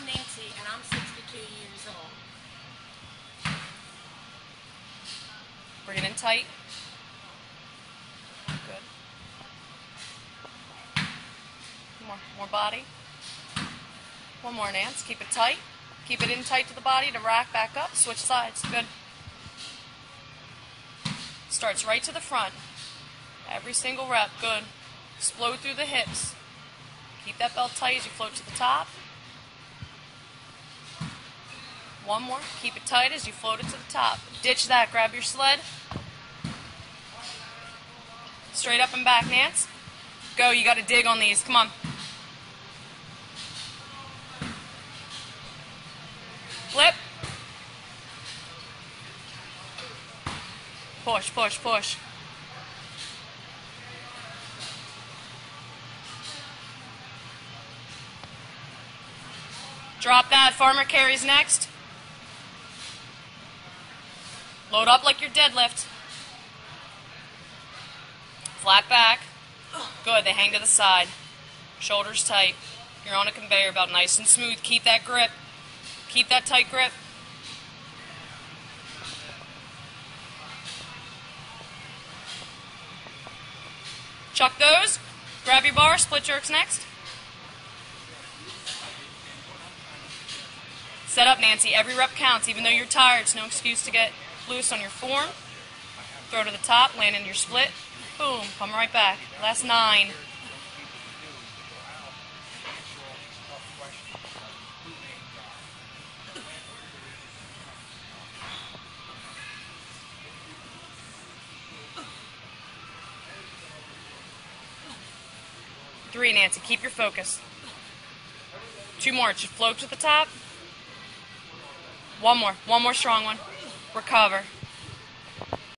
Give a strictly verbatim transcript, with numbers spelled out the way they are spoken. I'm Nancy, and I'm sixty-two years old. Bring it in tight. Good. More, more body. One more, Nance. Keep it tight. Keep it in tight to the body to rack back up. Switch sides. Good. Starts right to the front. Every single rep. Good. Explode through the hips. Keep that belt tight as you float to the top. One more. Keep it tight as you float it to the top. Ditch that. Grab your sled. Straight up and back, Nance. Go. You got to dig on these. Come on. Flip. Push, push, push. Drop that. Farmer carries next. Load up like your deadlift. Flat back. Good. They hang to the side. Shoulders tight. You're on a conveyor belt. Nice and smooth. Keep that grip. Keep that tight grip. Chuck those. Grab your bar. Split jerks next. Set up, Nancy. Every rep counts. Even though you're tired, it's no excuse to get loose on your form. Throw to the top. Land in your split. Boom. Come right back. Last nine. Three, Nancy. Keep your focus. Two more. It should float to the top. One more. One more strong one. Recover.